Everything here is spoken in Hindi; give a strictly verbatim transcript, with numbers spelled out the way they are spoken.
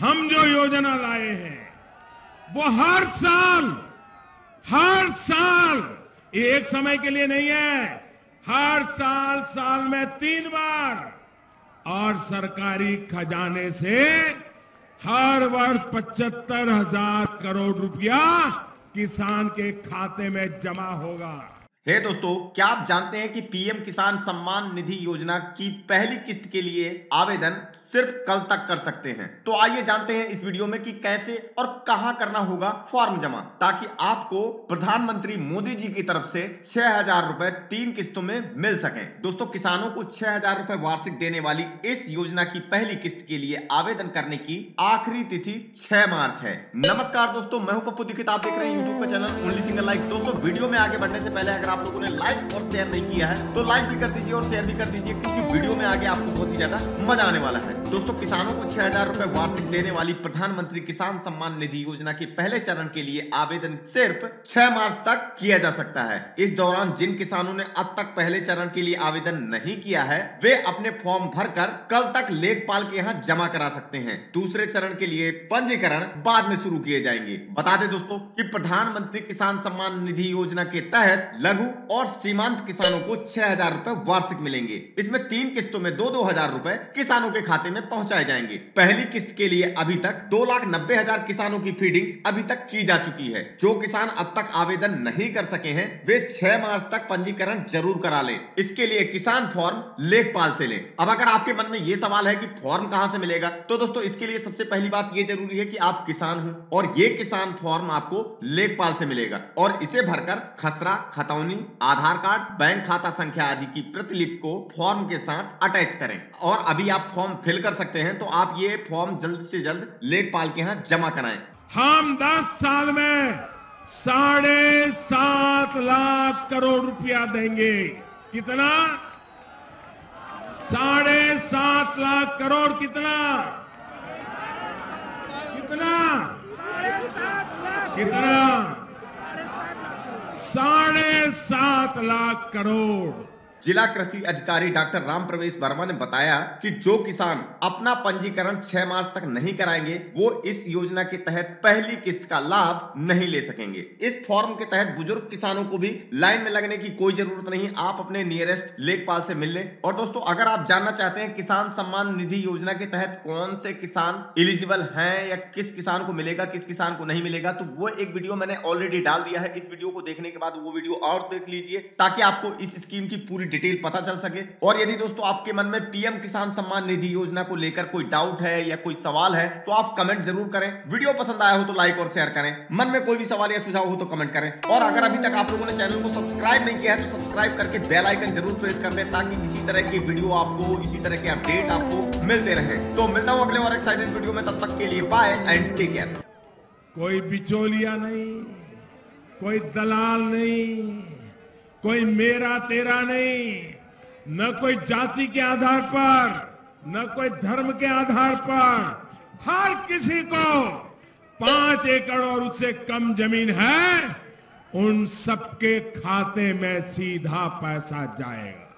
हम जो योजना लाए हैं वो हर साल हर साल एक समय के लिए नहीं है, हर साल साल में तीन बार और सरकारी खजाने से हर वर्ष पचहत्तर हजार करोड़ रुपया किसान के खाते में जमा होगा। हे दोस्तों, क्या आप जानते हैं कि पीएम किसान सम्मान निधि योजना की पहली किस्त के लिए आवेदन सिर्फ कल तक कर सकते हैं। तो आइए जानते हैं इस वीडियो में कि कैसे और कहां करना होगा फॉर्म जमा, ताकि आपको प्रधानमंत्री मोदी जी की तरफ से छह हजार रूपए तीन किस्तों में मिल सके। दोस्तों, किसानों को छह हजार रूपए वार्षिक देने वाली इस योजना की पहली किस्त के लिए आवेदन करने की आखिरी तिथि छह मार्च है। नमस्कार दोस्तों, मैं हूं पप्पू दीक्षित, आप देख रहे हैं यूट्यूब पर चैनल ओनली सिंगल लाइक। दोस्तों, वीडियो में आगे बढ़ने से पहले अगर आप लोगों ने लाइक और शेयर नहीं किया है तो लाइक भी कर दीजिए और शेयर भी कर दीजिए, क्योंकि वीडियो में आगे आपको बहुत ही ज्यादा मजा आने वाला है। दोस्तों, किसानों को छह हजार रूपए वार्षिक देने वाली प्रधानमंत्री किसान सम्मान निधि योजना के पहले चरण के लिए आवेदन सिर्फ छह मार्च तक किया जा सकता है। इस दौरान जिन किसानों ने अब तक पहले चरण के लिए आवेदन नहीं किया है वे अपने फॉर्म भर कर कल तक लेखपाल के यहाँ जमा करा सकते हैं। दूसरे चरण के लिए पंजीकरण बाद में शुरू किए जाएंगे। बता दें दोस्तों की प्रधानमंत्री किसान सम्मान निधि योजना के तहत लघु और सीमांत किसानों को छह हजार रूपए वार्षिक मिलेंगे। इसमें तीन किस्तों में दो दो हजार रूपए किसानों के खाते में पहुंचाए जाएंगे। पहली किस्त के लिए अभी तक दो लाख नब्बे हजार किसानों की फीडिंग अभी तक की जा चुकी है। जो किसान अब तक आवेदन नहीं कर सके हैं वे छह मार्च तक पंजीकरण जरूर करा लें। इसके लिए किसान फॉर्म लेखपाल से लें। अब अगर आपके मन में ये सवाल है कि फॉर्म कहाँ से मिलेगा, तो दोस्तों इसके लिए सबसे पहली बात ये जरूरी है कि आप किसान हो और ये किसान फॉर्म आपको लेखपाल से मिलेगा और इसे भरकर खसरा खतौनी, आधार कार्ड, बैंक खाता संख्या आदि की प्रतिलिपि को फॉर्म के साथ अटैच करें। और अभी आप फॉर्म फिल कर सकते हैं, तो आप ये फॉर्म जल्द से जल्द लेखपाल के यहाँ जमा कराएं। हम दस साल में साढ़े सात लाख करोड़ रुपया देंगे। कितना? साढ़े सात लाख करोड़। कितना कितना कितना साढ़े सात लाख करोड़। जिला कृषि अधिकारी डॉक्टर रामप्रवेश वर्मा ने बताया कि जो किसान अपना पंजीकरण छह मार्च तक नहीं कराएंगे वो इस योजना के तहत पहली किस्त का लाभ नहीं ले सकेंगे। इस फॉर्म के तहत बुजुर्ग किसानों को भी लाइन में लगने की कोई जरूरत नहीं, आप अपने नियरेस्ट लेखपाल से मिल लें। और दोस्तों, अगर आप जानना चाहते हैं किसान सम्मान निधि योजना के तहत कौन से किसान एलिजिबल है या किस किसान को मिलेगा किस किसान को नहीं मिलेगा, तो वो एक वीडियो मैंने ऑलरेडी डाल दिया है। इस वीडियो को देखने के बाद वो वीडियो और देख लीजिए ताकि आपको इस स्कीम की पूरी डिटेल पता चल सके। और यदि दोस्तों आपके मन में पीएम किसान सम्मान निधि योजना को लेकर कोई डाउट है या कोई सवाल है तो आप कमेंट जरूर करें। वीडियो पसंद आया हो तो लाइक और शेयर करें। मन में कोई भी सवाल या सुझाव हो तो कमेंट करें। और अगर अभी तक आप लोगों ने चैनल को सब्सक्राइब नहीं किया है तो सब्सक्राइब करके बेल आइकन जरूर प्रेस कर दें, ताकि इसी तरह की वीडियो आपको, इसी तरह के अपडेट आपको मिलते रहे। तो मिलता हूँ अगले और एक्साइटेड वीडियो में, तब तक के लिए बाय एंड टेक केयर। कोई बिचौलिया नहीं, कोई दलाल नहीं, कोई मेरा तेरा नहीं, न कोई जाति के आधार पर, न कोई धर्म के आधार पर। हर किसी को पांच एकड़ और उससे कम जमीन है, उन सबके खाते में सीधा पैसा जाएगा।